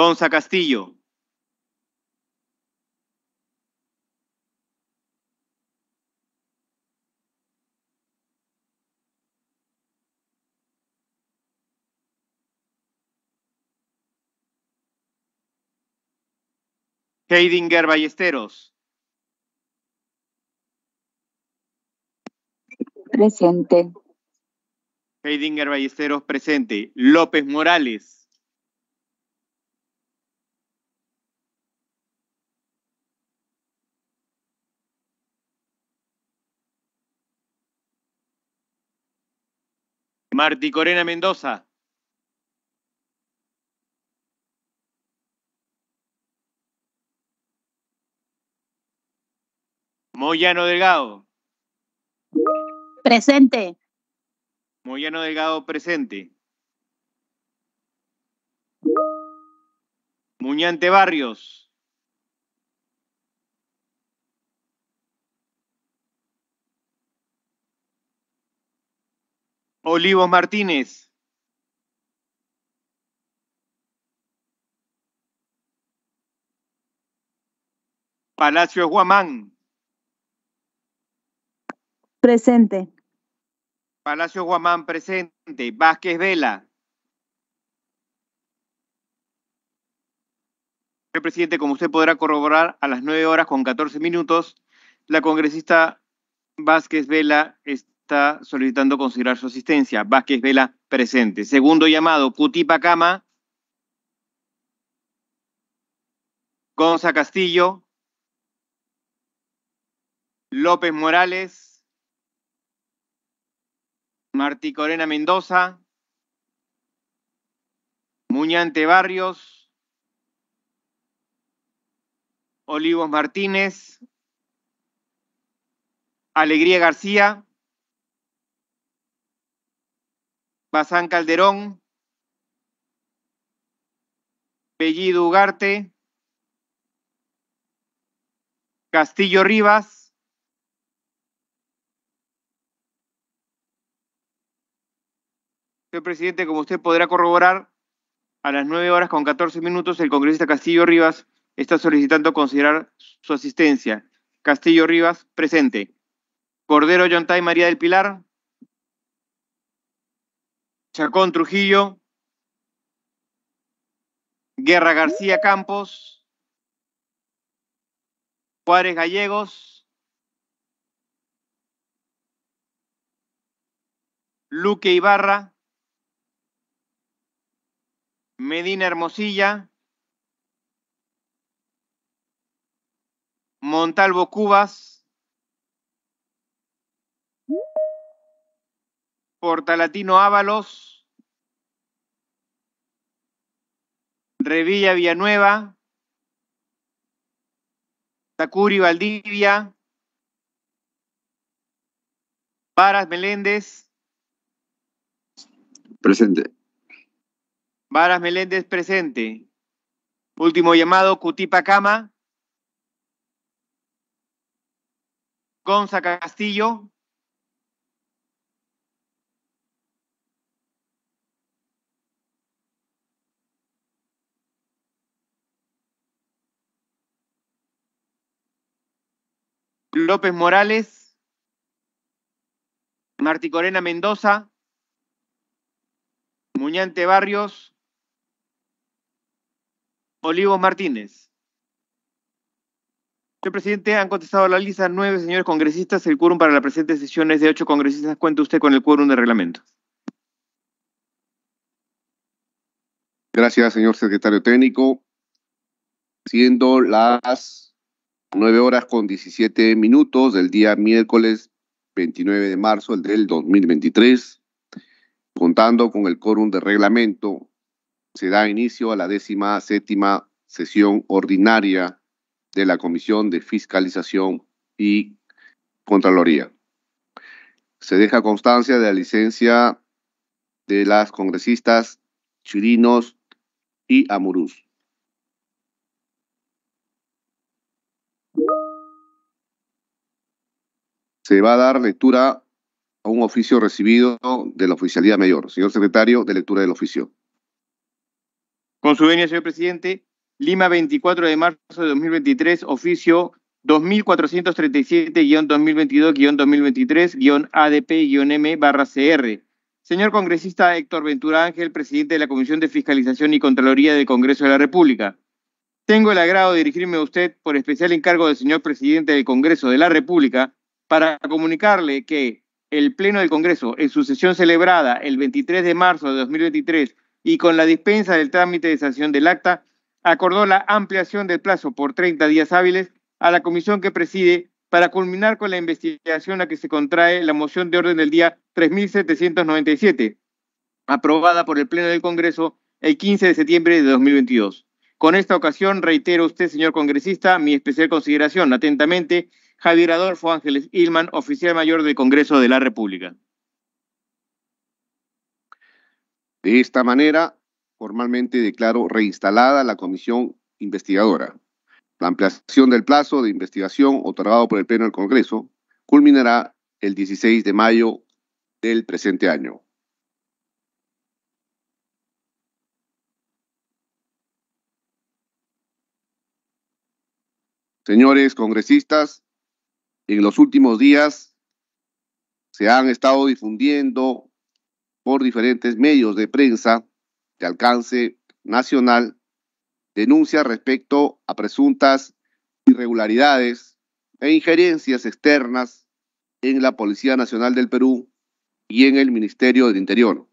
Gonza Castillo. Heidinger Ballesteros. Presente. Heidinger Ballesteros presente. López Morales. Martí Corena Mendoza. Moyano Delgado. Presente. Moyano Delgado presente. Muñante Barrios. Olivos Martínez. Palacios Guamán. Presente. Palacio Guamán presente. Vázquez Vela. Señor presidente, como usted podrá corroborar, a las 9:14 la congresista Vázquez Vela está solicitando considerar su asistencia. Vázquez Vela presente. Segundo llamado, Cutipacama. Gonza Castillo. López Morales. Martí Corena Mendoza, Muñante Barrios, Olivos Martínez, Alegría García, Bazán Calderón, Bellido Ugarte, Castillo Rivas, Señor presidente, como usted podrá corroborar, a las 9:14 el congresista Castillo Rivas está solicitando considerar su asistencia. Castillo Rivas, presente. Cordero Yontay María del Pilar. Chacón Trujillo. Guerra García Campos. Juárez Gallegos. Luque Ibarra. Medina Hermosilla, Montalvo Cubas, Portalatino Ábalos, Revilla Villanueva, Takuri Valdivia, Varas Meléndez. Presente. Varas Meléndez presente. Último llamado, Cutipacama. Gonza Castillo. López Morales. Martí Corena Mendoza. Muñante Barrios. Olivos Martínez. Señor presidente, han contestado a la lista 9 señores congresistas. El quórum para la presente sesión es de 8 congresistas. Cuenta usted con el quórum de reglamento. Gracias, señor secretario técnico. Siendo las 9:17 del día miércoles 29 de marzo del 2023, contando con el quórum de reglamento, se da inicio a la 17ª sesión ordinaria de la Comisión de Fiscalización y Contraloría. Se deja constancia de la licencia de las congresistas Chirinos y Amurús. Se va a dar lectura a un oficio recibido de la Oficialidad Mayor. Señor secretario, de lectura del oficio. Con su venia, señor presidente, Lima, 24 de marzo de 2023, oficio 2437-2022-2023-ADP-M/CR. Señor congresista Héctor Ventura Ángel, presidente de la Comisión de Fiscalización y Contraloría del Congreso de la República. Tengo el agrado de dirigirme a usted por especial encargo del señor presidente del Congreso de la República para comunicarle que el Pleno del Congreso, en su sesión celebrada el 23 de marzo de 2023 y con la dispensa del trámite de sanción del acta, acordó la ampliación del plazo por 30 días hábiles a la comisión que preside para culminar con la investigación a que se contrae la moción de orden del día 3797, aprobada por el Pleno del Congreso el 15 de septiembre de 2022. Con esta ocasión reitero a usted, señor congresista, mi especial consideración. Atentamente, Javier Adolfo Ángeles Ilman, oficial mayor del Congreso de la República. De esta manera, formalmente declaro reinstalada la comisión investigadora. La ampliación del plazo de investigación otorgado por el Pleno del Congreso culminará el 16 de mayo del presente año. Señores congresistas, en los últimos días se han estado difundiendo por diferentes medios de prensa de alcance nacional denuncias respecto a presuntas irregularidades e injerencias externas en la Policía Nacional del Perú y en el Ministerio del Interior,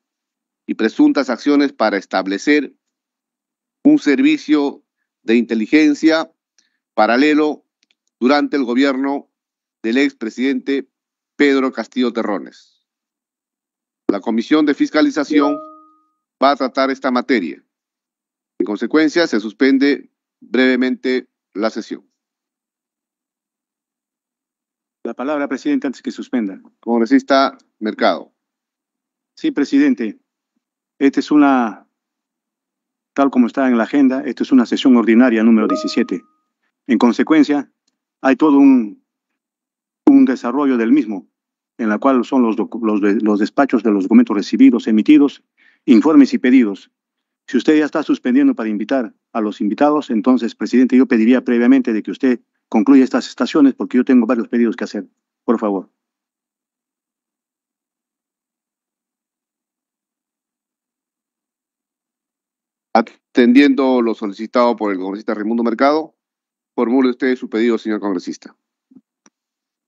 y presuntas acciones para establecer un servicio de inteligencia paralelo durante el gobierno del expresidente Pedro Castillo Terrones. La Comisión de Fiscalización va a tratar esta materia. En consecuencia, se suspende brevemente la sesión. La palabra, presidente, antes que suspenda. Congresista Mercado. Sí, presidente. Esta es una, tal como está en la agenda, esta es una sesión ordinaria número 17. En consecuencia, hay todo un desarrollo del mismo, en la cual son los despachos de los documentos recibidos, emitidos, informes y pedidos. Si usted ya está suspendiendo para invitar a los invitados, entonces, presidente, yo pediría previamente de que usted concluya estas estaciones porque yo tengo varios pedidos que hacer. Por favor. Atendiendo lo solicitado por el congresista Raymundo Mercado, formule usted su pedido, señor congresista.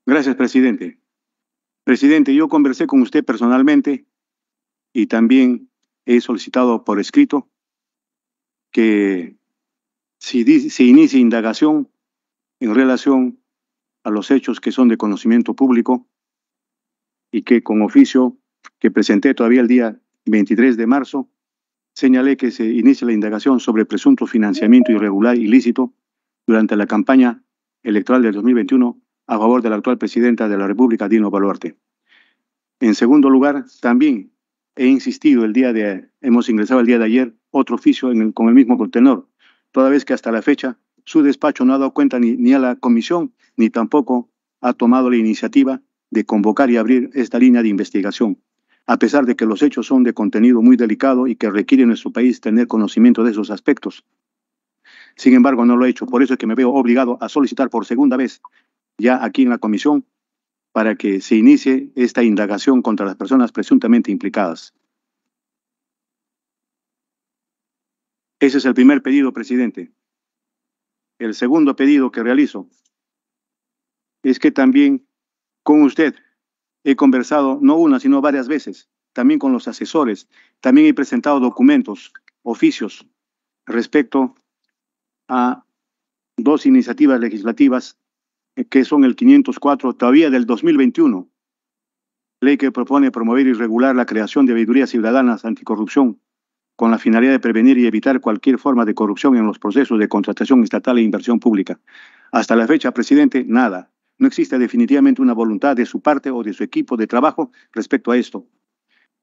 Gracias, presidente. Presidente, yo conversé con usted personalmente y también he solicitado por escrito que se inicie indagación en relación a los hechos que son de conocimiento público y que con oficio que presenté todavía el día 23 de marzo, señalé que se inicie la indagación sobre presunto financiamiento irregular ilícito durante la campaña electoral del 2021 a favor de la actual presidenta de la República, Dina Boluarte. En segundo lugar, también he insistido hemos ingresado el día de ayer otro oficio con el mismo contenor, toda vez que hasta la fecha su despacho no ha dado cuenta ni a la comisión, ni tampoco ha tomado la iniciativa de convocar y abrir esta línea de investigación, a pesar de que los hechos son de contenido muy delicado y que requiere en nuestro país tener conocimiento de esos aspectos. Sin embargo, no lo he hecho, por eso es que me veo obligado a solicitar por segunda vez, ya aquí en la comisión, para que se inicie esta indagación contra las personas presuntamente implicadas. Ese es el primer pedido, presidente. El segundo pedido que realizo es que también con usted he conversado, no una, sino varias veces, también con los asesores, también he presentado documentos, oficios, respecto a dos iniciativas legislativas que son el 504, todavía del 2021, ley que propone promover y regular la creación de veedurías ciudadanas anticorrupción con la finalidad de prevenir y evitar cualquier forma de corrupción en los procesos de contratación estatal e inversión pública. Hasta la fecha, presidente, nada. No existe definitivamente una voluntad de su parte o de su equipo de trabajo respecto a esto.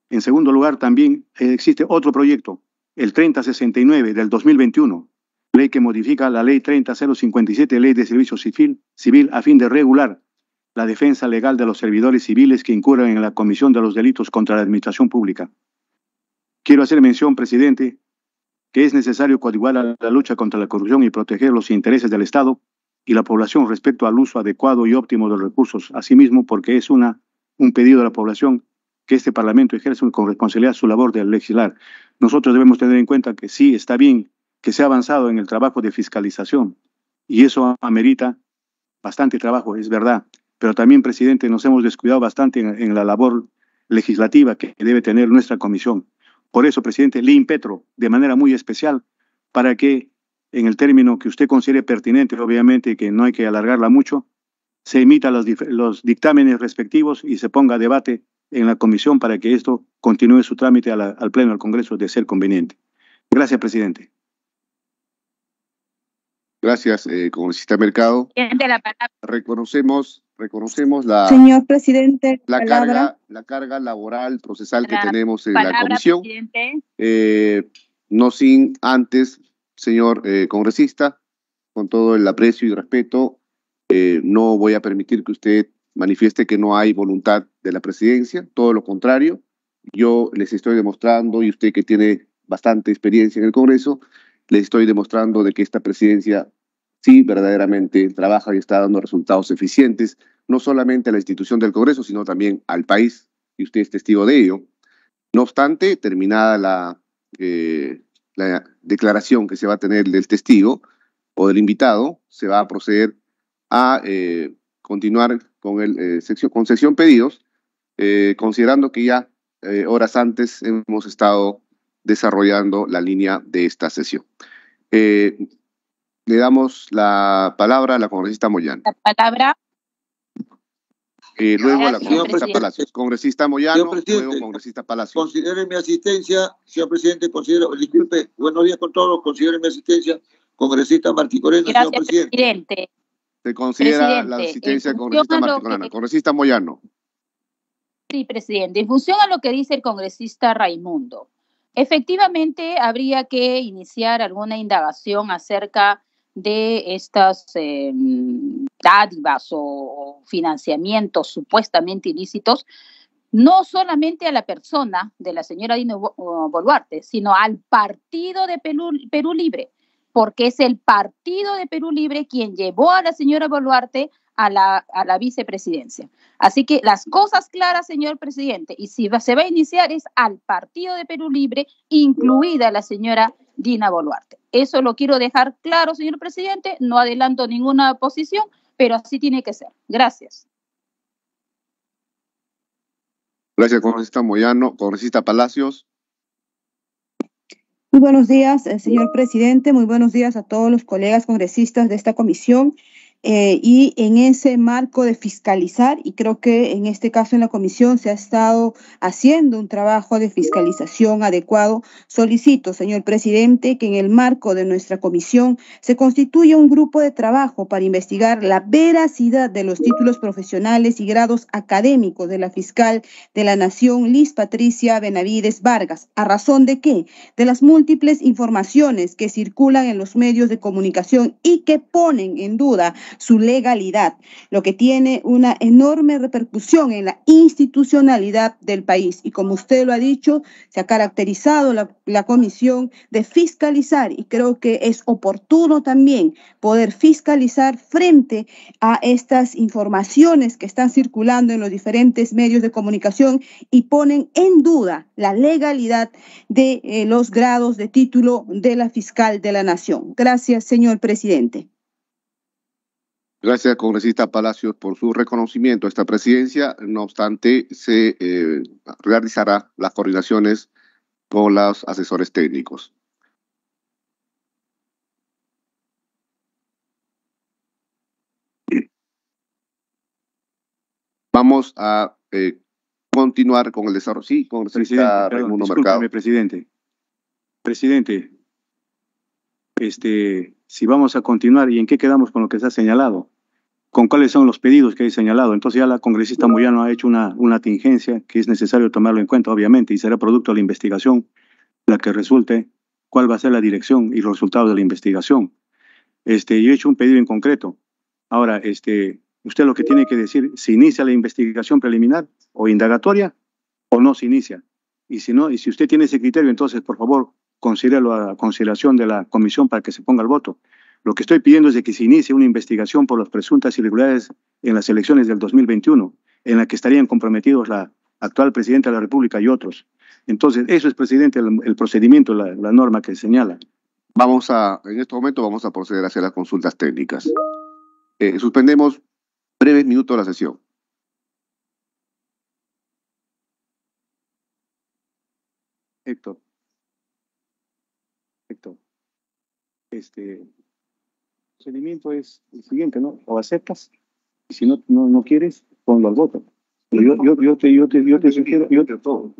En segundo lugar, también existe otro proyecto, el 3069 del 2021, ley que modifica la ley 30057, ley de servicio civil, a fin de regular la defensa legal de los servidores civiles que incurran en la comisión de los delitos contra la administración pública. Quiero hacer mención, presidente, que es necesario coadyuvar a la lucha contra la corrupción y proteger los intereses del Estado y la población respecto al uso adecuado y óptimo de los recursos. Asimismo, porque es un pedido a la población que este Parlamento ejerza con responsabilidad su labor de legislar. Nosotros debemos tener en cuenta que sí, está bien que se ha avanzado en el trabajo de fiscalización y eso amerita bastante trabajo, es verdad. Pero también, presidente, nos hemos descuidado bastante en la labor legislativa que debe tener nuestra comisión. Por eso, presidente, le impetro de manera muy especial para que, en el término que usted considere pertinente, obviamente que no hay que alargarla mucho, se emita los dictámenes respectivos y se ponga a debate en la comisión para que esto continúe su trámite al Pleno del Congreso de ser conveniente. Gracias, presidente. Gracias, congresista Mercado. Reconocemos la, señor presidente, la carga laboral procesal que tenemos en la comisión. No sin antes, señor congresista, con todo el aprecio y respeto, no voy a permitir que usted manifieste que no hay voluntad de la presidencia, todo lo contrario. Yo les estoy demostrando, y usted que tiene bastante experiencia en el Congreso, les estoy demostrando de que esta presidencia sí verdaderamente trabaja y está dando resultados eficientes, no solamente a la institución del Congreso, sino también al país, y usted es testigo de ello. No obstante, terminada la declaración que se va a tener del testigo o del invitado, se va a proceder a continuar con sesión pedidos, considerando que ya horas antes hemos estado desarrollando la línea de esta sesión. Le damos la palabra a la congresista Moyano. La palabra. Luego a la congresista Palacios. Congresista Moyano, luego congresista Palacios. Considere mi asistencia, señor presidente, disculpe, buenos días con todos, considere mi asistencia, congresista Martí Corena, señor presidente. Se considera la asistencia del congresista Martí Corena. Congresista Moyano. Sí, presidente. En función a lo que dice el congresista Raymundo, efectivamente, habría que iniciar alguna indagación acerca de estas dádivas o financiamientos supuestamente ilícitos, no solamente a la persona de la señora Dina Boluarte, sino al partido de Perú Libre, porque es el partido de Perú Libre quien llevó a la señora Boluarte a la vicepresidencia. Así que las cosas claras, señor presidente, y si se va a iniciar es al partido de Perú Libre, incluida la señora Dina Boluarte. Eso lo quiero dejar claro, señor presidente, no adelanto ninguna posición, pero así tiene que ser. Gracias. Gracias, congresista Moyano. Congresista Palacios. Muy buenos días, señor presidente, muy buenos días a todos los colegas congresistas de esta comisión. Y en ese marco de fiscalizar, y creo que en este caso en la comisión se ha estado haciendo un trabajo de fiscalización adecuado, solicito, señor presidente, que en el marco de nuestra comisión se constituya un grupo de trabajo para investigar la veracidad de los títulos profesionales y grados académicos de la fiscal de la Nación, Liz Patricia Benavides Vargas, ¿a razón de qué? De las múltiples informaciones que circulan en los medios de comunicación y que ponen en duda su legalidad, lo que tiene una enorme repercusión en la institucionalidad del país. Y como usted lo ha dicho, se ha caracterizado la comisión de fiscalizar, y creo que es oportuno también poder fiscalizar frente a estas informaciones que están circulando en los diferentes medios de comunicación y ponen en duda la legalidad de los grados de título de la fiscal de la Nación. Gracias, señor presidente. Gracias, congresista Palacios, por su reconocimiento a esta presidencia. No obstante, se realizará las coordinaciones con los asesores técnicos. Vamos a continuar con el desarrollo. Sí, congresista Raimundo Mercado. Presidente. Presidente, si vamos a continuar, ¿y en qué quedamos con lo que se ha señalado? ¿Con cuáles son los pedidos que hay señalado? Entonces ya la congresista Moyano ha hecho una tingencia que es necesario tomarlo en cuenta, obviamente, y será producto de la investigación la que resulte cuál va a ser la dirección y los resultados de la investigación. Yo he hecho un pedido en concreto. Ahora, usted lo que tiene que decir, ¿se inicia la investigación preliminar o indagatoria o no se inicia? Y si no, y si usted tiene ese criterio, entonces, por favor, considéralo a consideración de la comisión para que se ponga al voto. Lo que estoy pidiendo es de que se inicie una investigación por las presuntas irregularidades en las elecciones del 2021, en la que estarían comprometidos la actual presidenta de la República y otros. Entonces, eso es, presidente, el procedimiento, la norma que señala. En este momento vamos a proceder hacia las consultas técnicas. Suspendemos breves minutos la sesión. Héctor. El procedimiento es el siguiente, ¿no? O aceptas, y si no quieres, ponlo al voto. Yo te sugiero,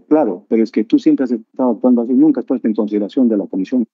claro, pero es que tú siempre has estado actuando así, nunca estás en consideración de la comisión.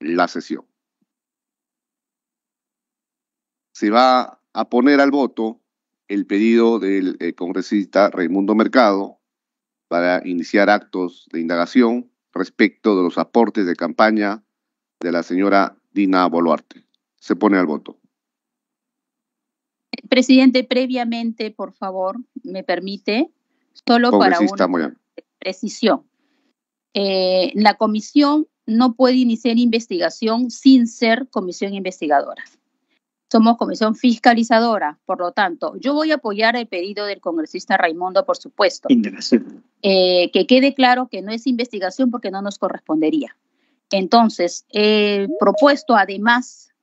la sesión. Se va a poner al voto el pedido del congresista Raymundo Mercado para iniciar actos de indagación respecto de los aportes de campaña de la señora Dina Boluarte. Se pone al voto. Presidente, previamente, por favor, me permite, solo para una precisión. La comisión no puede iniciar investigación sin ser comisión investigadora. Somos comisión fiscalizadora, por lo tanto, yo voy a apoyar el pedido del congresista Raymundo, por supuesto. Que quede claro que no es investigación porque no nos correspondería. Entonces, he propuesto además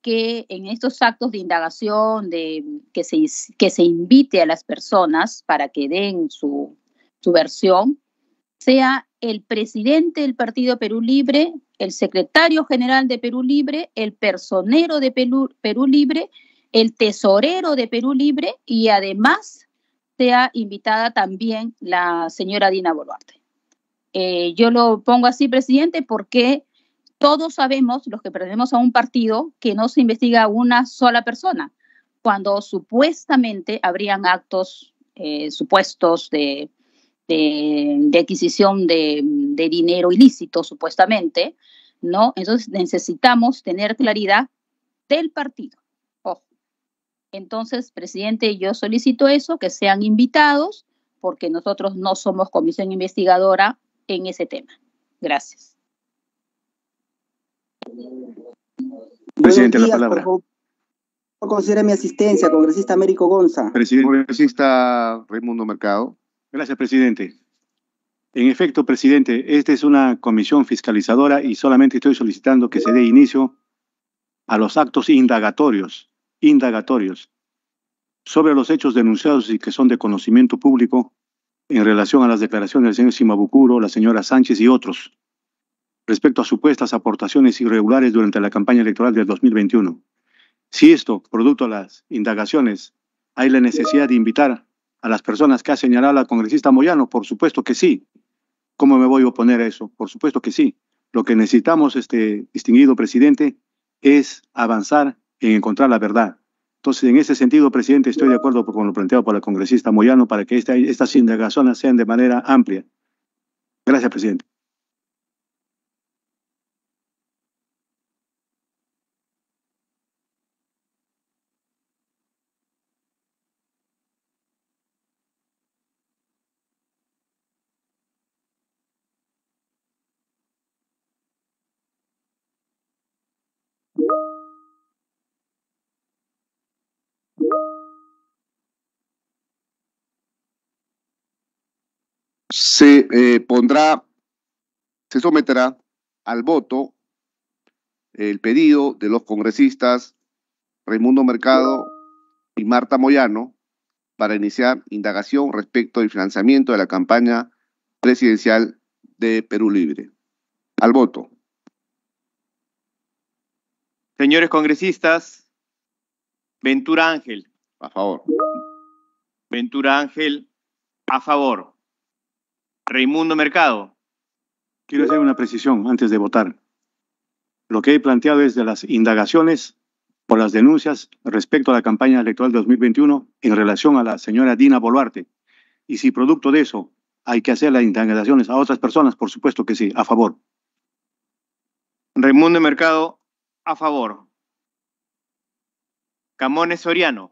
que en estos actos de indagación, que se invite a las personas para que den su versión, sea el presidente del partido Perú Libre, el secretario general de Perú Libre, el personero de Perú Libre, el tesorero de Perú Libre y además sea invitada también la señora Dina Boluarte. Yo lo pongo así, presidente, porque todos sabemos, los que pertenecemos a un partido, que no se investiga a una sola persona, cuando supuestamente habrían actos supuestos de adquisición de dinero ilícito, supuestamente, ¿no? Entonces necesitamos tener claridad del partido. Ojo. Entonces, presidente, yo solicito eso, que sean invitados, porque nosotros no somos comisión investigadora en ese tema. Gracias. Presidente, la palabra. No considera mi asistencia, congresista Américo Gonza. Presidente. Congresista Raymundo Mercado. Gracias, presidente. En efecto, presidente, esta es una comisión fiscalizadora y solamente estoy solicitando que se dé inicio a los actos indagatorios sobre los hechos denunciados y que son de conocimiento público en relación a las declaraciones del señor Shimabukuro, la señora Sánchez y otros, respecto a supuestas aportaciones irregulares durante la campaña electoral del 2021. Si esto, producto de las indagaciones, hay la necesidad de invitar a las personas que ha señalado la congresista Moyano, por supuesto que sí. ¿Cómo me voy a oponer a eso? Por supuesto que sí. Lo que necesitamos, distinguido presidente, es avanzar en encontrar la verdad. Entonces, en ese sentido, presidente, estoy de acuerdo con lo planteado por la congresista Moyano para que estas indagaciones sean de manera amplia. Gracias, presidente. Se someterá al voto el pedido de los congresistas Raymundo Mercado y Martha Moyano para iniciar indagación respecto al financiamiento de la campaña presidencial de Perú Libre. Al voto. Señores congresistas, Ventura Ángel. A favor. Ventura Ángel, a favor. Raymundo Mercado. Quiero hacer una precisión antes de votar. Lo que he planteado es de las indagaciones por las denuncias respecto a la campaña electoral 2021 en relación a la señora Dina Boluarte. Y si producto de eso hay que hacer las indagaciones a otras personas, por supuesto que sí, a favor. Raymundo Mercado, a favor. Camones Soriano.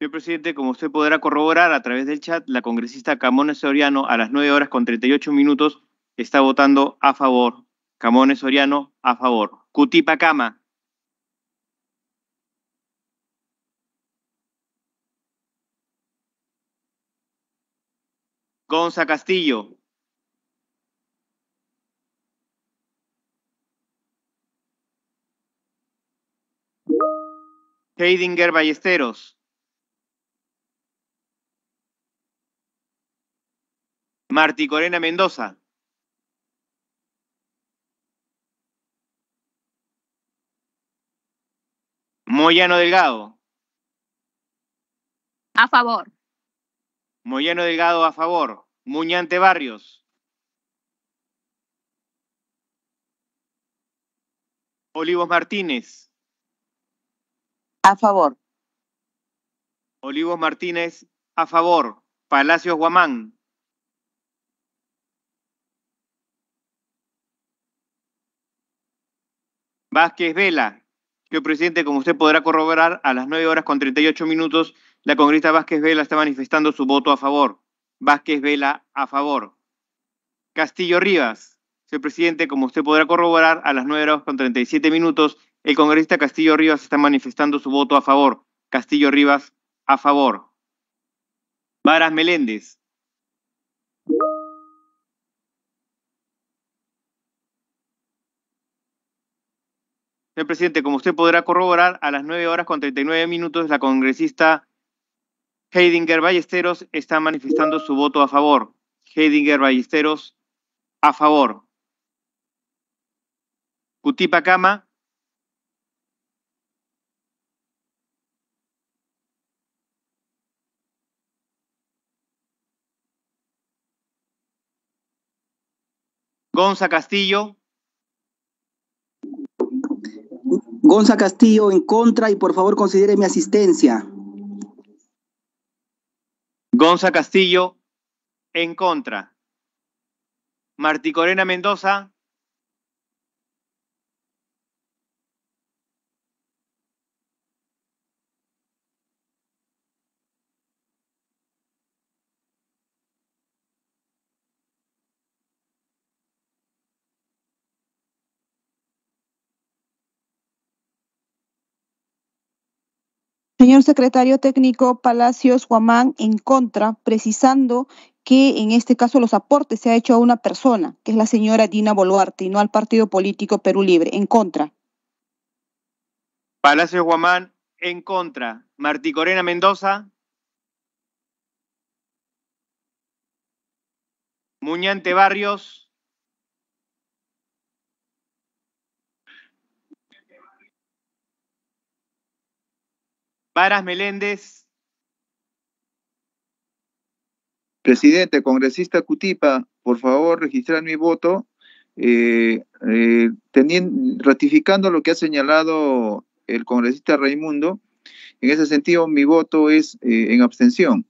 Señor presidente, como usted podrá corroborar a través del chat, la congresista Camones Soriano a las 9:38 está votando a favor. Camones Soriano, a favor. Cutipacama. Gonza Castillo. Heidinger Ballesteros. Martí Corena Mendoza. Moyano Delgado. A favor. Moyano Delgado, a favor. Muñante Barrios. Olivos Martínez. A favor. Olivos Martínez, a favor. Palacios Guamán. Vázquez Vela. Señor presidente, como usted podrá corroborar, a las 9:38 la congresista Vázquez Vela está manifestando su voto a favor. Vázquez Vela, a favor. Castillo Rivas. Señor presidente, como usted podrá corroborar, a las 9:37 el congresista Castillo Rivas está manifestando su voto a favor. Castillo Rivas, a favor. Varas Meléndez. Señor presidente, como usted podrá corroborar, a las 9:39 la congresista Heidinger Ballesteros está manifestando su voto a favor. Heidinger Ballesteros, a favor. Cutipa Cama. Gonza Castillo. Gonza Castillo, en contra, y por favor considere mi asistencia. Gonza Castillo, en contra. Marticorena Mendoza. Señor secretario técnico, Palacios Guamán, en contra, precisando que en este caso los aportes se ha hecho a una persona, que es la señora Dina Boluarte, y no al partido político Perú Libre. En contra. Palacios Guamán, en contra. Marticorena Mendoza. Muñante Barrios. Varas Meléndez. Presidente, congresista Cutipa, por favor registrar mi voto, ratificando lo que ha señalado el congresista Raimundo. En ese sentido, mi voto es en abstención.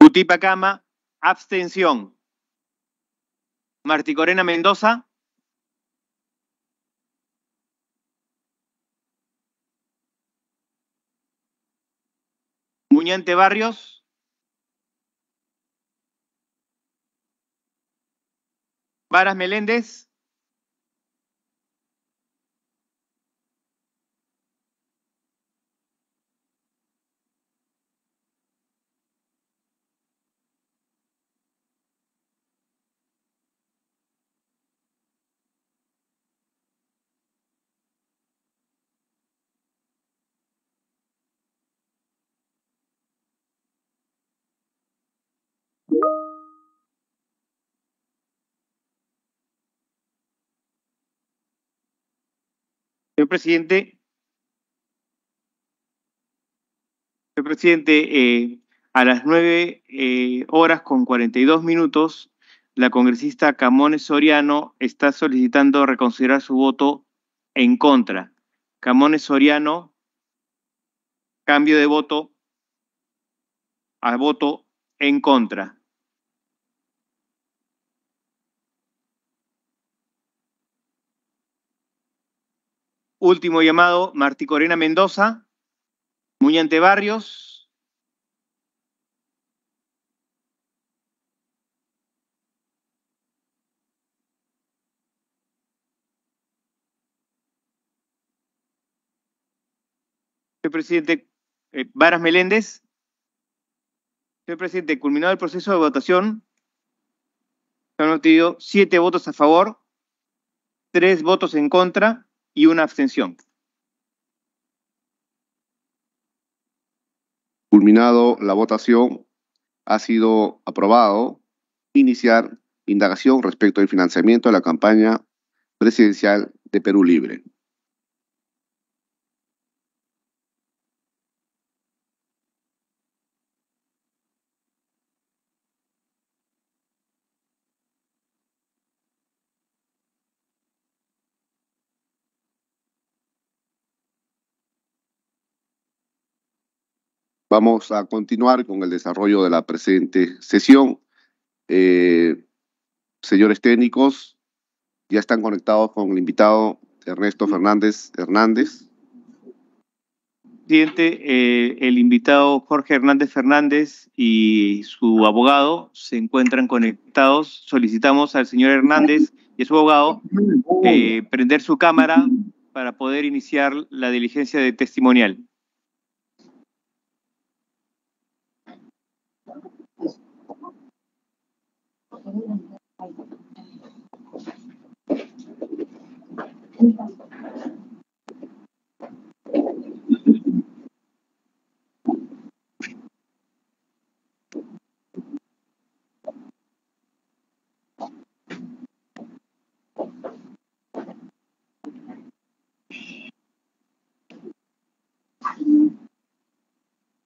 Cutipa Cama, abstención. Marticorena Mendoza. Muñante Barrios. Varas Meléndez. Señor presidente, a las 9:42, la congresista Camones Soriano está solicitando reconsiderar su voto en contra. Camones Soriano, cambio de voto a voto en contra. Último llamado, Marticorena Mendoza, Muñante Barrios, señor presidente, Varas Meléndez. Señor presidente, culminado el proceso de votación, se han obtenido 7 votos a favor, 3 votos en contra y una abstención. Culminado la votación, ha sido aprobado iniciar indagación respecto al financiamiento de la campaña presidencial de Perú Libre. Vamos a continuar con el desarrollo de la presente sesión. Señores técnicos, ya están conectados con el invitado Ernesto Fernández Hernández. Presidente, el invitado Jorge Hernández Fernández y su abogado se encuentran conectados. Solicitamos al señor Hernández y a su abogado prender su cámara para poder iniciar la diligencia de testimonial.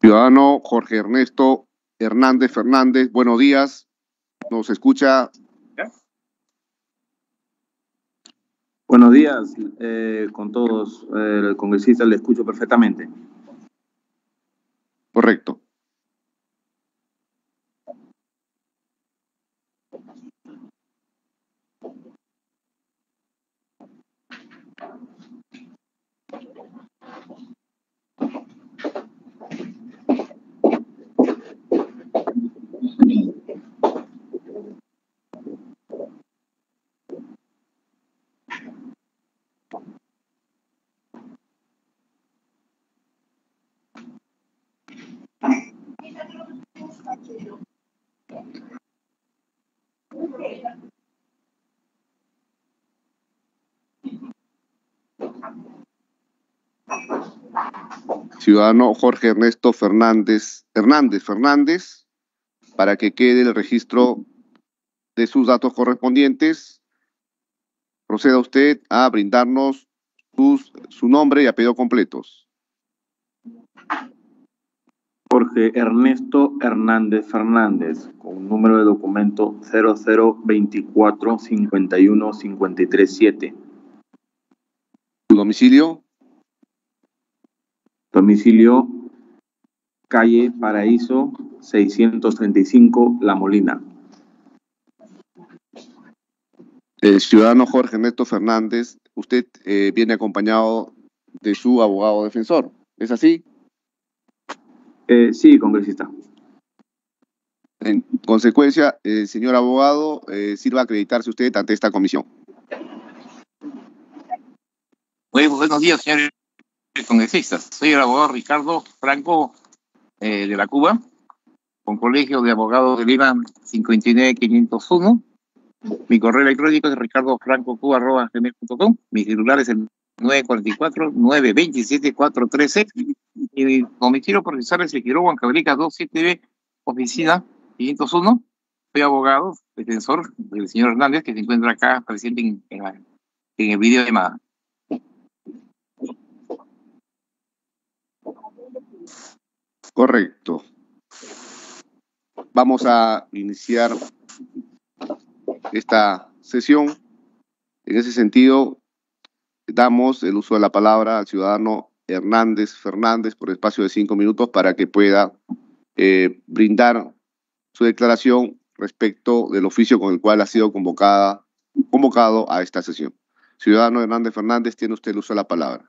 Ciudadano Jorge Ernesto Hernández Fernández, buenos días. ¿Nos escucha? Buenos días con todos. El congresista le escucho perfectamente. Correcto. Ciudadano Jorge Ernesto Fernández, para que quede el registro de sus datos correspondientes, proceda usted a brindarnos su nombre y apellido completos. Jorge Ernesto Hernández Fernández, con número de documento 0024515337. ¿Su domicilio? Domicilio, calle Paraíso, 635, La Molina. El ciudadano Jorge Ernesto Fernández, usted viene acompañado de su abogado defensor, ¿es así? Sí, congresista. En consecuencia, señor abogado, sirva acreditarse usted ante esta comisión. Muy buenos días, señor congresistas. Soy el abogado Ricardo Franco de la Cuba, con colegio de abogados de Lima 59501. Mi correo electrónico es ricardofrancocuba@gmail.com. Mi celular es el 944-927-436 y mi domicilio procesal es el Quiroga, Cabricas 279, oficina 501. Soy abogado, defensor del señor Hernández, que se encuentra acá presente en el video llamada. Correcto. Vamos a iniciar esta sesión. En ese sentido, damos el uso de la palabra al ciudadano Hernández Fernández por espacio de 5 minutos para que pueda brindar su declaración respecto del oficio con el cual ha sido convocado a esta sesión. Ciudadano Hernández Fernández, tiene usted el uso de la palabra.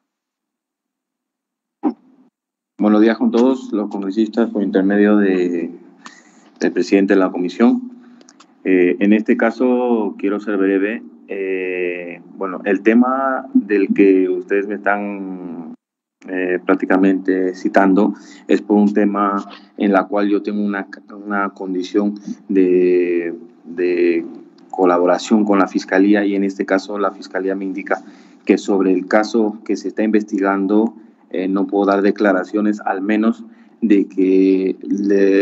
Buenos días con todos los congresistas por intermedio del presidente de la comisión. En este caso quiero ser breve. Bueno, el tema del que ustedes me están prácticamente citando es por un tema en la cual yo tengo una condición de colaboración con la Fiscalía, y en este caso la Fiscalía me indica que sobre el caso que se está investigando no puedo dar declaraciones, al menos de que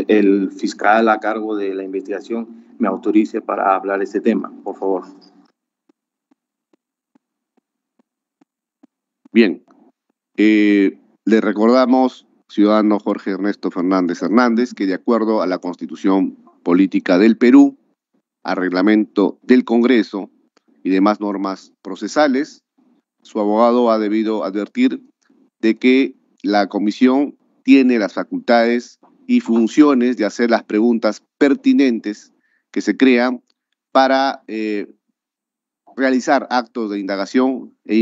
el fiscal a cargo de la investigación me autorice para hablar este tema, por favor. Bien, le recordamos, ciudadano Jorge Ernesto Fernández, que de acuerdo a la Constitución Política del Perú, al reglamento del Congreso y demás normas procesales, su abogado ha debido advertir de que la comisión tiene las facultades y funciones de hacer las preguntas pertinentes que se crean para realizar actos de indagación e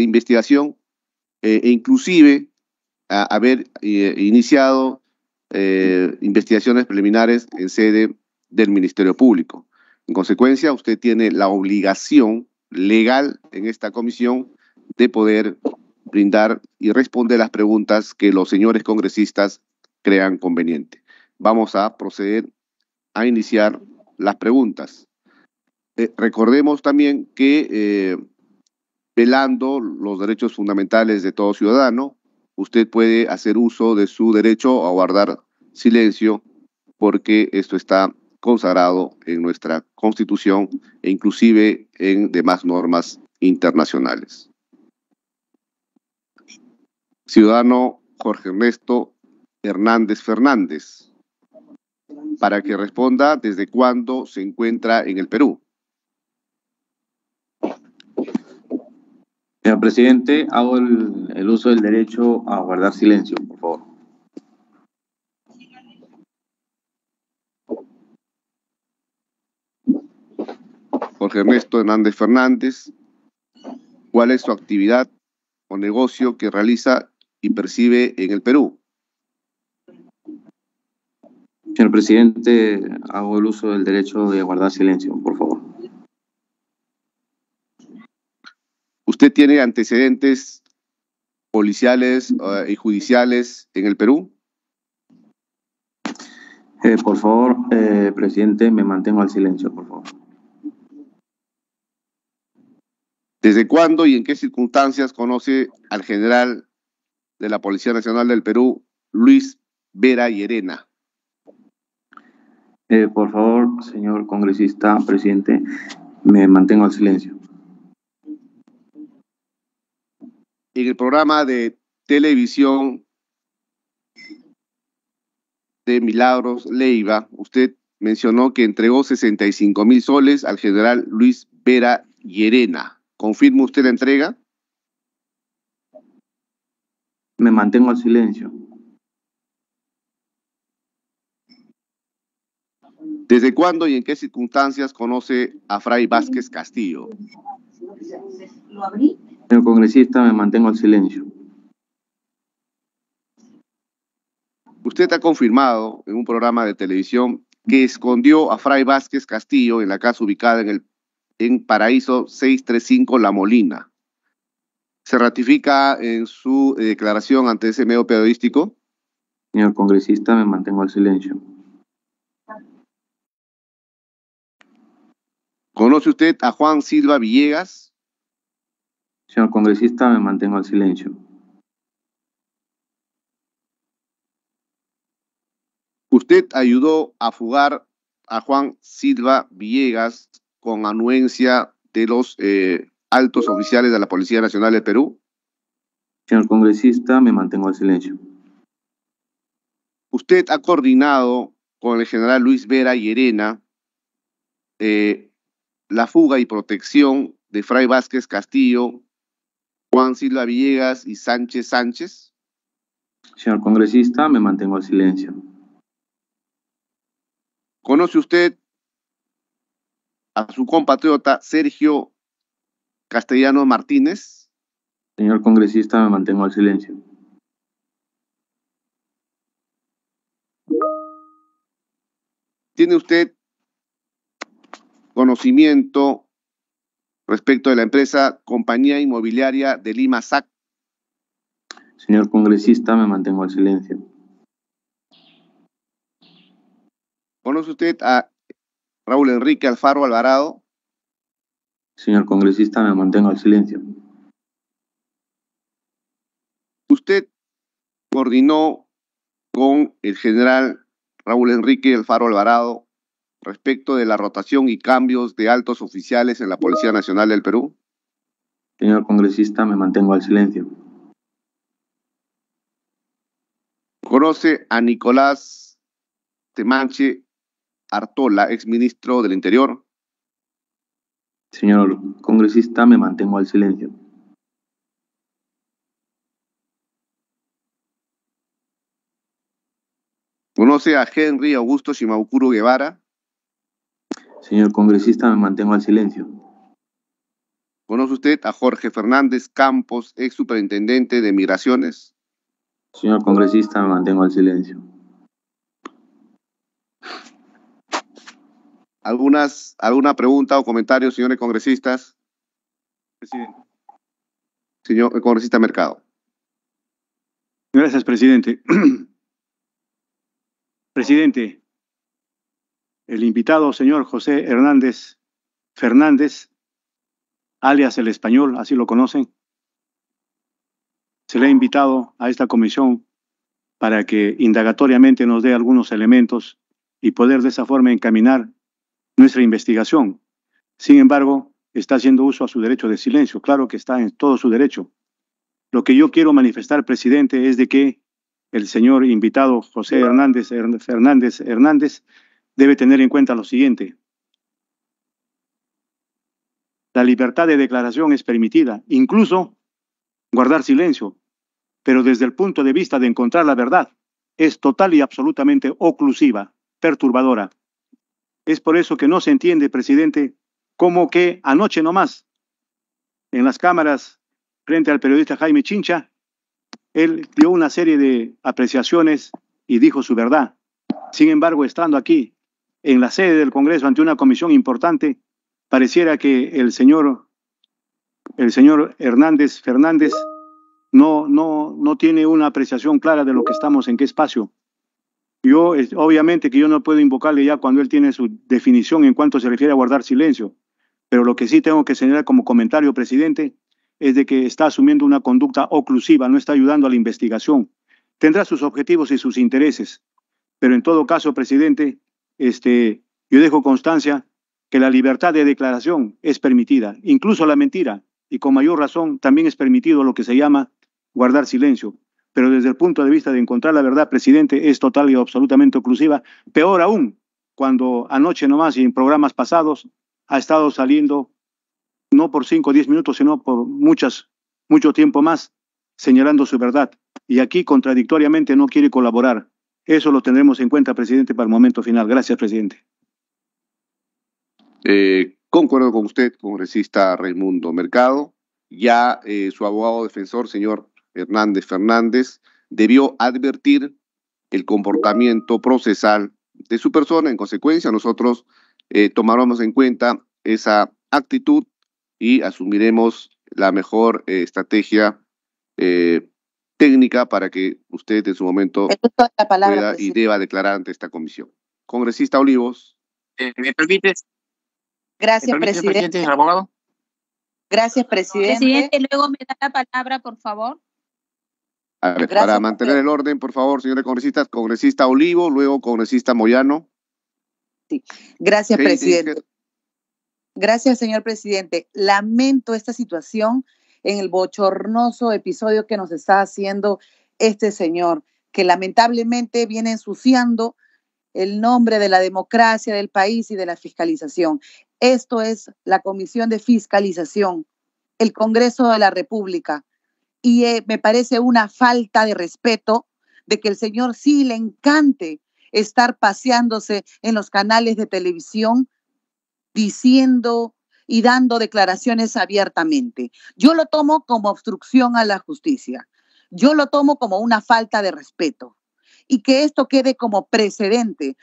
investigación e inclusive haber iniciado investigaciones preliminares en sede del Ministerio Público. En consecuencia, usted tiene la obligación legal en esta comisión de poder brindar y responder las preguntas que los señores congresistas crean conveniente. Vamos a proceder a iniciar las preguntas. Recordemos también que velando los derechos fundamentales de todo ciudadano, usted puede hacer uso de su derecho a guardar silencio porque esto está consagrado en nuestra Constitución e inclusive en demás normas internacionales. Ciudadano Jorge Ernesto Hernández Fernández, para que responda desde cuándo se encuentra en el Perú. Señor presidente, hago el uso del derecho a guardar silencio, por favor. Jorge Ernesto Hernández Fernández, ¿cuál es su actividad o negocio que realiza y percibe en el Perú? Señor presidente, hago el uso del derecho de guardar silencio, por favor. ¿Usted tiene antecedentes policiales y judiciales en el Perú? Por favor, presidente, me mantengo al silencio, por favor. ¿Desde cuándo y en qué circunstancias conoce al general de la Policía Nacional del Perú, Luis Vera Llerena? Por favor, señor congresista, presidente, me mantengo al silencio. En el programa de televisión de Milagros Leiva, usted mencionó que entregó 65.000 soles al general Luis Vera Llerena. ¿Confirma usted la entrega? Me mantengo al silencio. ¿Desde cuándo y en qué circunstancias conoce a Fray Vázquez Castillo? Señor congresista, me mantengo al silencio. Usted ha confirmado en un programa de televisión que escondió a Fray Vázquez Castillo en la casa ubicada en Paraíso 635 La Molina. ¿Se ratifica en su declaración ante ese medio periodístico? Señor congresista, me mantengo al silencio. ¿Conoce usted a Juan Silva Villegas? Señor congresista, me mantengo al silencio. ¿Usted ayudó a fugar a Juan Silva Villegas con anuencia de los altos oficiales de la Policía Nacional del Perú? Señor congresista, me mantengo al silencio. ¿Usted ha coordinado con el general Luis Vera Llerena la fuga y protección de Fray Vázquez Castillo, Juan Silva Villegas y Sánchez Sánchez? Señor congresista, me mantengo al silencio. ¿Conoce usted a su compatriota Sergio Castellano Martínez? Señor congresista, me mantengo al silencio. ¿Tiene usted conocimiento respecto de la empresa Compañía Inmobiliaria de Lima SAC? Señor congresista, me mantengo al silencio. ¿Conoce usted a Raúl Enrique Alfaro Alvarado? Señor congresista, me mantengo al silencio. ¿Usted coordinó con el general Raúl Enrique Alfaro Alvarado respecto de la rotación y cambios de altos oficiales en la Policía Nacional del Perú? Señor congresista, me mantengo al silencio. ¿Conoce a Nicolás Temanche Artola, exministro del Interior? Señor congresista, me mantengo al silencio. ¿Conoce a Henry Augusto Shimabukuro Guevara? Señor congresista, me mantengo al silencio. ¿Conoce usted a Jorge Fernández Campos, ex superintendente de Migraciones? Señor congresista, me mantengo al silencio. ¿Alguna pregunta o comentario, señores congresistas? Presidente. Señor congresista Mercado. Gracias, presidente. Presidente, el invitado, señor José Hernández Fernández, alias El Español, así lo conocen, se le ha invitado a esta comisión para que indagatoriamente nos dé algunos elementos y poder de esa forma encaminar nuestra investigación. Sin embargo, está haciendo uso a su derecho de silencio. Claro que está en todo su derecho. Lo que yo quiero manifestar, presidente, es de que el señor invitado José Hernández Fernández debe tener en cuenta lo siguiente. La libertad de declaración es permitida, incluso guardar silencio, pero desde el punto de vista de encontrar la verdad, es total y absolutamente oclusiva, perturbadora. Es por eso que no se entiende, presidente, cómo que anoche nomás, en las cámaras, frente al periodista Jaime Chincha, él dio una serie de apreciaciones y dijo su verdad. Sin embargo, estando aquí, en la sede del Congreso, ante una comisión importante, pareciera que el señor Hernández Fernández no tiene una apreciación clara de lo que estamos, en qué espacio. Yo, obviamente que yo no puedo invocarle ya cuando él tiene su definición en cuanto se refiere a guardar silencio, pero lo que sí tengo que señalar como comentario, presidente, es de que está asumiendo una conducta oclusiva, no está ayudando a la investigación. Tendrá sus objetivos y sus intereses, pero en todo caso, presidente, yo dejo constancia que la libertad de declaración es permitida, incluso la mentira, y con mayor razón también es permitido lo que se llama guardar silencio. Pero desde el punto de vista de encontrar la verdad, presidente, es total y absolutamente oclusiva. Peor aún, cuando anoche nomás y en programas pasados ha estado saliendo, no por 5 o 10 minutos, sino por mucho tiempo más, señalando su verdad. Y aquí, contradictoriamente, no quiere colaborar. Eso lo tendremos en cuenta, presidente, para el momento final. Gracias, presidente. Concuerdo con usted, congresista Raymundo Mercado. Ya su abogado defensor, señor Hernández Fernández, debió advertir el comportamiento procesal de su persona. En consecuencia, nosotros tomaremos en cuenta esa actitud y asumiremos la mejor estrategia técnica para que usted en su momento pueda y deba declarar ante esta comisión. Congresista Olivos. ¿Me permites? Gracias, presidente. ¿El abogado? Gracias, presidente. Presidente, luego me da la palabra, por favor. A ver, gracias, para mantener el orden, por favor, señores congresistas, congresista Olivo, luego congresista Moyano. Sí. Gracias, presidente. Gracias, señor presidente. Lamento esta situación en el bochornoso episodio que nos está haciendo este señor, que lamentablemente viene ensuciando el nombre de la democracia del país y de la fiscalización. Esto es la Comisión de Fiscalización, el Congreso de la República. Y me parece una falta de respeto de que el señor sí le encante estar paseándose en los canales de televisión diciendo y dando declaraciones abiertamente. Yo lo tomo como obstrucción a la justicia. Yo lo tomo como una falta de respeto. Y que esto quede como precedente,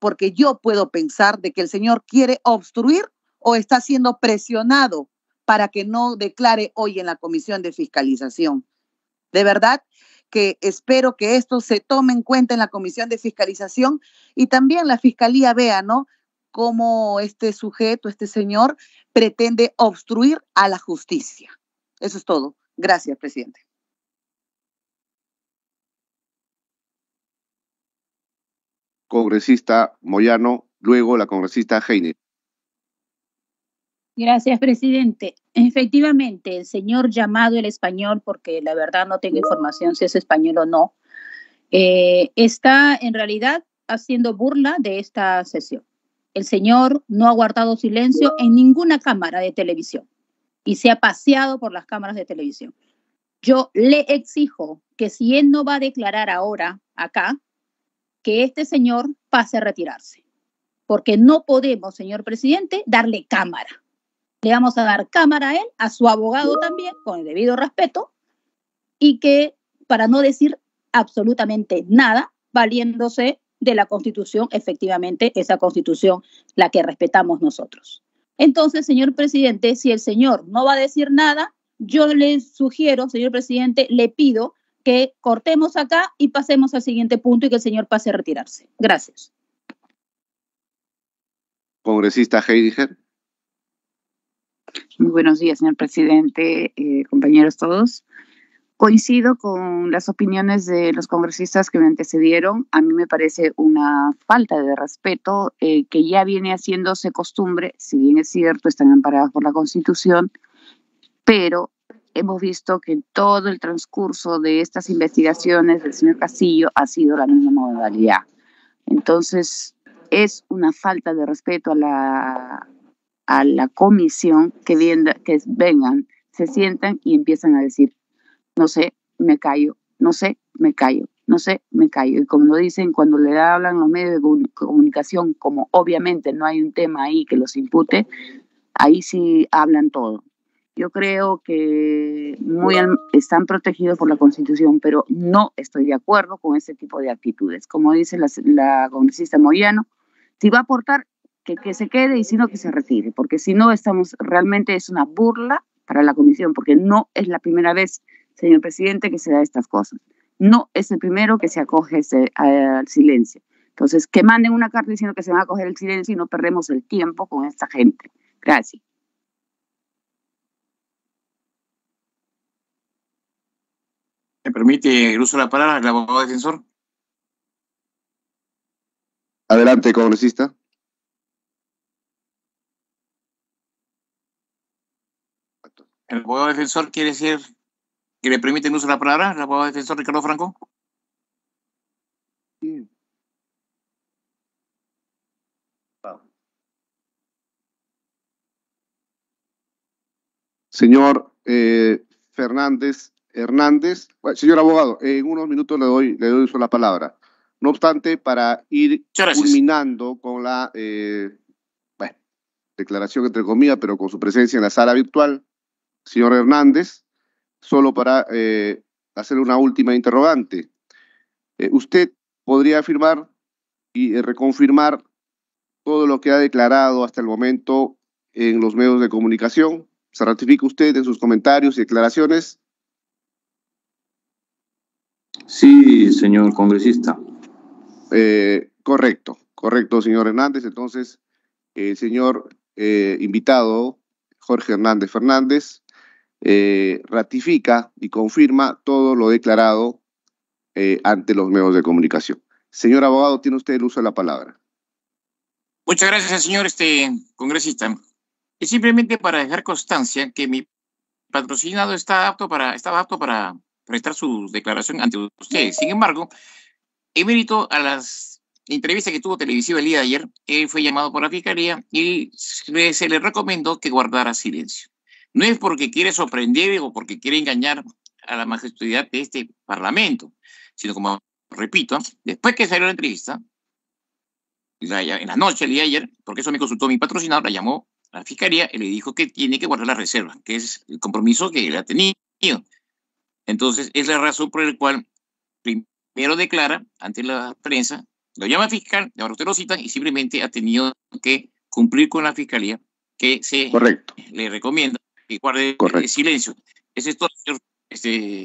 porque yo puedo pensar de que el señor quiere obstruir o está siendo presionado para que no declare hoy en la Comisión de Fiscalización. De verdad que espero que esto se tome en cuenta en la Comisión de Fiscalización y también la Fiscalía vea, ¿no?, cómo este sujeto, este señor, pretende obstruir a la justicia. Eso es todo. Gracias, presidente. Congresista Moyano, luego la congresista Heine. Gracias, presidente. Efectivamente, el señor llamado El Español, porque la verdad no tengo información si es español o no, está en realidad haciendo burla de esta sesión. El señor no ha guardado silencio en ninguna cámara de televisión y se ha paseado por las cámaras de televisión. Yo le exijo que si él no va a declarar ahora acá, que este señor pase a retirarse, porque no podemos, señor presidente, darle cámara. Le vamos a dar cámara a él, a su abogado también, con el debido respeto, y que, para no decir absolutamente nada, valiéndose de la Constitución, efectivamente, esa Constitución la que respetamos nosotros. Entonces, señor presidente, si el señor no va a decir nada, yo le sugiero, señor presidente, le pido que cortemos acá y pasemos al siguiente punto y que el señor pase a retirarse. Gracias. Congresista Heidiger. Muy buenos días, señor presidente, compañeros todos. Coincido con las opiniones de los congresistas que me antecedieron. A mí me parece una falta de respeto que ya viene haciéndose costumbre, si bien es cierto, están amparados por la Constitución, pero hemos visto que en todo el transcurso de estas investigaciones del señor Castillo ha sido la misma modalidad. Entonces, es una falta de respeto a la comisión que vengan, se sientan y empiezan a decir: no sé, me callo, no sé, me callo, no sé, me callo. Y como lo dicen, cuando le hablan los medios de comunicación, como obviamente no hay un tema ahí que los impute, ahí sí hablan todo. Yo creo que están protegidos por la Constitución, pero no estoy de acuerdo con ese tipo de actitudes. Como dice la congresista Moyano, si va a aportar, que se quede, y si no, que se retire. Porque si no, realmente es una burla para la Comisión, porque no es la primera vez, señor presidente, que se da estas cosas. No es el primero que se acoge al silencio. Entonces, que manden una carta diciendo que se va a acoger el silencio y no perdemos el tiempo con esta gente. Gracias. ¿Me permite el uso de la palabra el abogado defensor? Adelante, congresista. El abogado defensor quiere decir... ¿Que le permiten usar la palabra el abogado defensor Ricardo Franco? Sí. Señor Hernández, bueno, señor abogado, en unos minutos le doy uso a la palabra. No obstante, para ir culminando con la bueno, declaración entre comillas, pero con su presencia en la sala virtual, señor Hernández, solo para hacer una última interrogante. ¿Usted podría afirmar y reconfirmar todo lo que ha declarado hasta el momento en los medios de comunicación? ¿Se ratifica usted en sus comentarios y declaraciones? Sí, señor congresista. Correcto, señor Hernández. Entonces, el señor invitado, Jorge Hernández Fernández, ratifica y confirma todo lo declarado ante los medios de comunicación. Señor abogado, tiene usted el uso de la palabra. Muchas gracias, señor congresista. Y simplemente para dejar constancia que mi patrocinado estaba apto para prestar su declaración ante ustedes. Sin embargo, en mérito a las entrevistas que tuvo televisiva el día de ayer, él fue llamado por la fiscalía y se le recomendó que guardara silencio. No es porque quiere sorprender o porque quiere engañar a la majestuosidad de este parlamento, sino, como repito, después que salió la entrevista, en la noche, el día de ayer, porque eso me consultó mi patrocinador, la llamó a la fiscalía y le dijo que tiene que guardar la reserva, que es el compromiso que él ha tenido. Entonces, es la razón por la cual primero declara ante la prensa, lo llama fiscal, ahora usted lo citan y simplemente ha tenido que cumplir con la fiscalía, que se le recomienda y guarde el silencio. ¿Es esto, señor?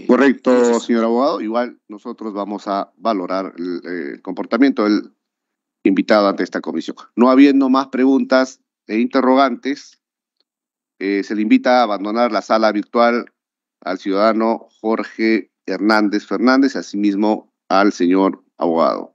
Correcto, señor abogado. Igual nosotros vamos a valorar el comportamiento del invitado ante esta comisión. No habiendo más preguntas e interrogantes, se le invita a abandonar la sala virtual al ciudadano Jorge Hernández Fernández, asimismo al señor abogado.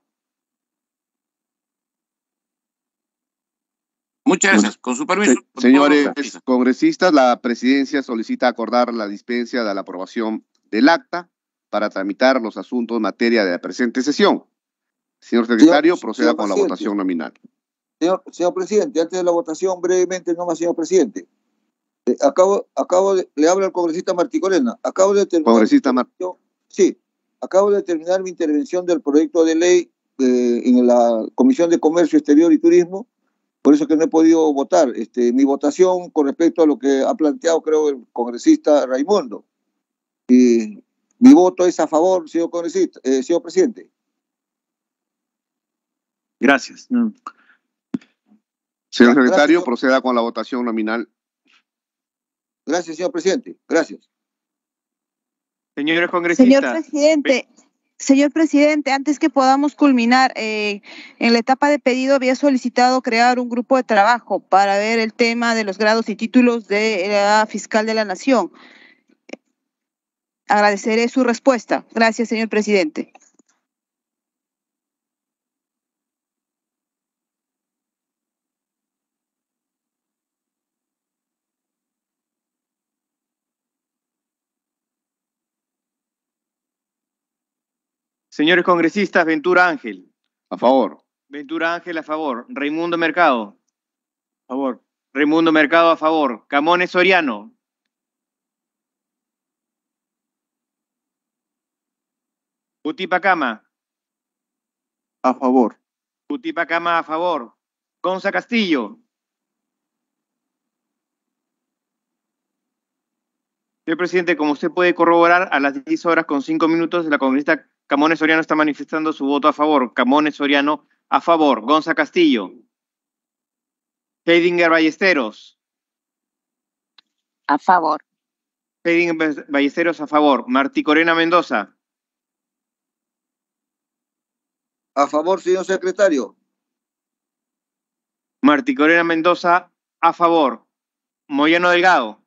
Muchas gracias. Con su permiso. Señores congresistas, la presidencia solicita acordar la dispensa de la aprobación del acta para tramitar los asuntos en materia de la presente sesión. Señor secretario, proceda con la votación nominal. Señor presidente, antes de la votación, brevemente nomás, señor presidente. Le habla al congresista Marticorena. Acabo de terminar mi intervención del proyecto de ley en la Comisión de Comercio Exterior y Turismo, por eso es que no he podido votar. Mi votación con respecto a lo que ha planteado, creo, el congresista Raymundo. Mi voto es a favor, señor congresista, señor presidente. Gracias. No. Señor secretario, gracias, proceda con la votación nominal. Gracias, señor presidente. Gracias. Señores congresistas. Señor presidente, antes que podamos culminar, en la etapa de pedido había solicitado crear un grupo de trabajo para ver el tema de los grados y títulos de la fiscal de la Nación. Agradeceré su respuesta. Gracias, señor presidente. Señores congresistas, Ventura Ángel. A favor. Ventura Ángel a favor. Raymundo Mercado. A favor. Raymundo Mercado a favor. Camones Soriano. Utipacama. A favor. Utipacama a favor. Gonza Castillo. Señor presidente, como usted puede corroborar, a las 10:05 la congresista Camones Soriano está manifestando su voto a favor. Camones Soriano a favor. Gonza Castillo. Heidinger Ballesteros. A favor. Heidinger Ballesteros a favor. Martí Corena Mendoza. A favor, señor secretario. Martí Corena Mendoza a favor. Moyano Delgado.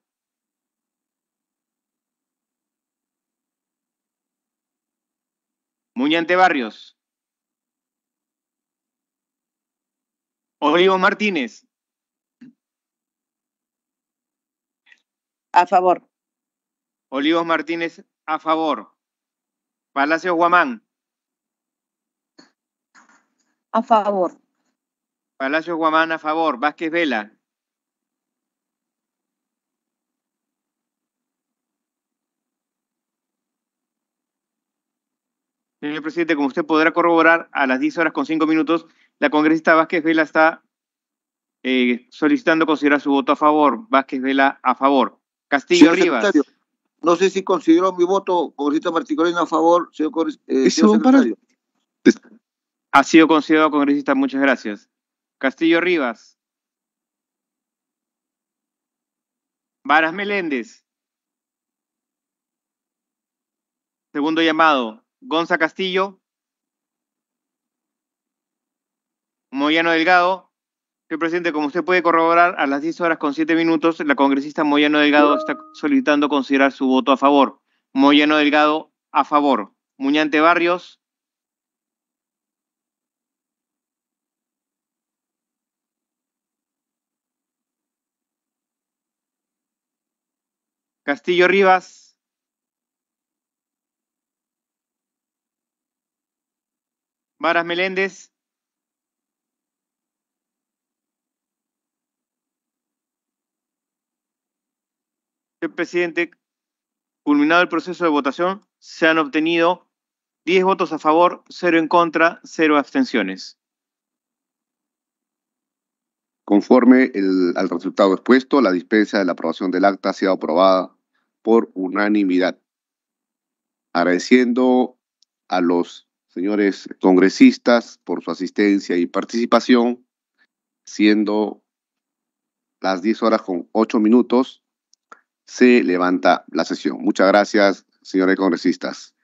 Muñante Barrios. Olivo Martínez. A favor. Olivos Martínez a favor. Palacios Guamán. A favor. Palacios Guamán a favor. Vázquez Vela. Señor presidente, como usted podrá corroborar, a las 10:05, la congresista Vázquez Vela está solicitando considerar su voto a favor. Vázquez Vela a favor. Castillo señor Rivas. No sé si consideró mi voto, congresista Martí Corena, a favor, señor secretario. Ha sido considerado, congresista, muchas gracias. Castillo Rivas. Varas Meléndez. Segundo llamado. Gonza Castillo. Moyano Delgado. Señor presidente, como usted puede corroborar, a las 10:07 la congresista Moyano Delgado está solicitando considerar su voto a favor. Moyano Delgado a favor. Muñante Barrios. Castillo Rivas. Varas Meléndez. Señor presidente, culminado el proceso de votación, se han obtenido 10 votos a favor, 0 en contra, 0 abstenciones. Conforme al resultado expuesto, la dispensa de la aprobación del acta ha sido aprobada por unanimidad. Agradeciendo a los señores congresistas por su asistencia y participación, siendo las 10:08, se levanta la sesión. Muchas gracias, señores congresistas.